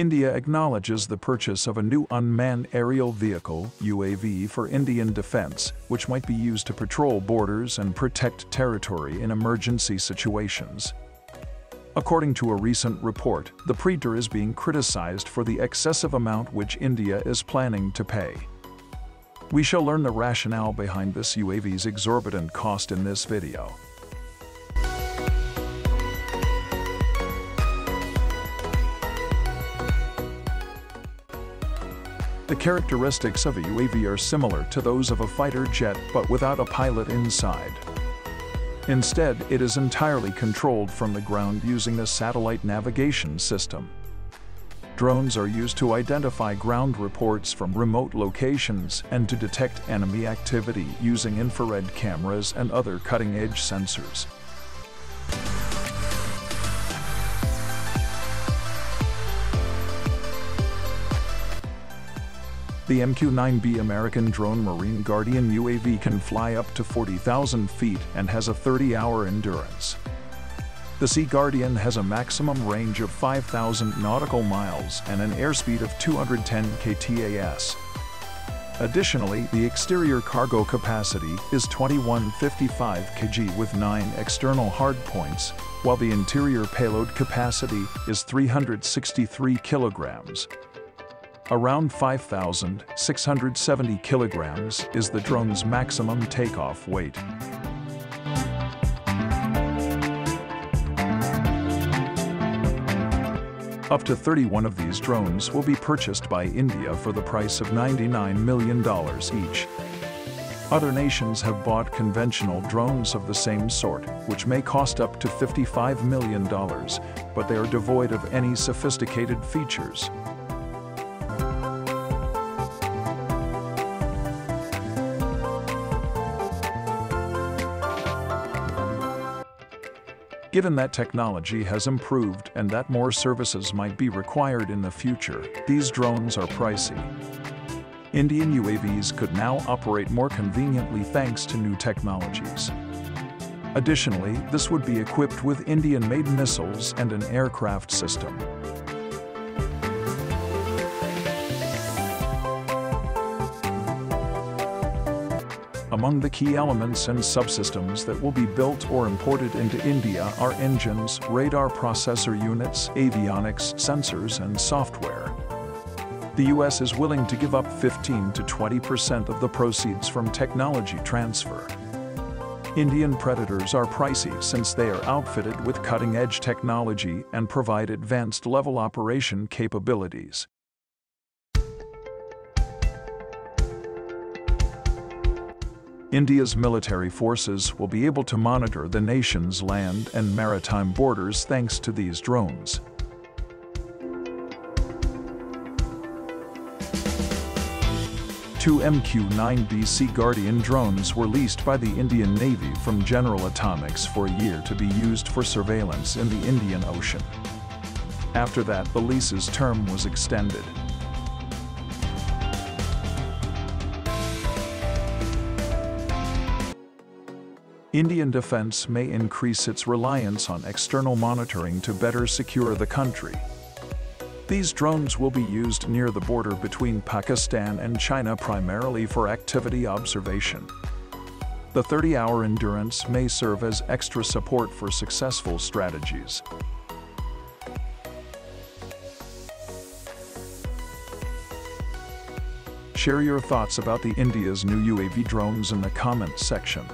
India acknowledges the purchase of a new unmanned aerial vehicle (UAV) for Indian defense, which might be used to patrol borders and protect territory in emergency situations. According to a recent report, the Predator is being criticized for the excessive amount which India is planning to pay. We shall learn the rationale behind this UAV's exorbitant cost in this video. The characteristics of a UAV are similar to those of a fighter jet, but without a pilot inside. Instead, it is entirely controlled from the ground using a satellite navigation system. Drones are used to identify ground reports from remote locations and to detect enemy activity using infrared cameras and other cutting-edge sensors. The MQ-9B American drone Marine Guardian UAV can fly up to 40,000 feet and has a 30-hour endurance. The SeaGuardian has a maximum range of 5,000 nautical miles and an airspeed of 210 km/h. Additionally, the exterior cargo capacity is 2155 kg with 9 external hardpoints, while the interior payload capacity is 363 kg. Around 5,670 kilograms is the drone's maximum takeoff weight. Up to 31 of these drones will be purchased by India for the price of $99 million each. Other nations have bought conventional drones of the same sort, which may cost up to $55 million, but they are devoid of any sophisticated features. Given that technology has improved and that more services might be required in the future, these drones are pricey. Indian UAVs could now operate more conveniently thanks to new technologies. Additionally, this would be equipped with Indian-made missiles and an aircraft system. Among the key elements and subsystems that will be built or imported into India are engines, radar processor units, avionics, sensors, and software. The US is willing to give up 15% to 20% of the proceeds from technology transfer. Indian Predators are pricey since they are outfitted with cutting-edge technology and provide advanced-level operation capabilities. India's military forces will be able to monitor the nation's land and maritime borders thanks to these drones. Two MQ-9B SeaGuardian drones were leased by the Indian Navy from General Atomics for a year to be used for surveillance in the Indian Ocean. After that, the lease's term was extended. Indian defense may increase its reliance on external monitoring to better secure the country. These drones will be used near the border between Pakistan and China primarily for activity observation. The 30-hour endurance may serve as extra support for successful strategies. Share your thoughts about India's new UAV drones in the comment section.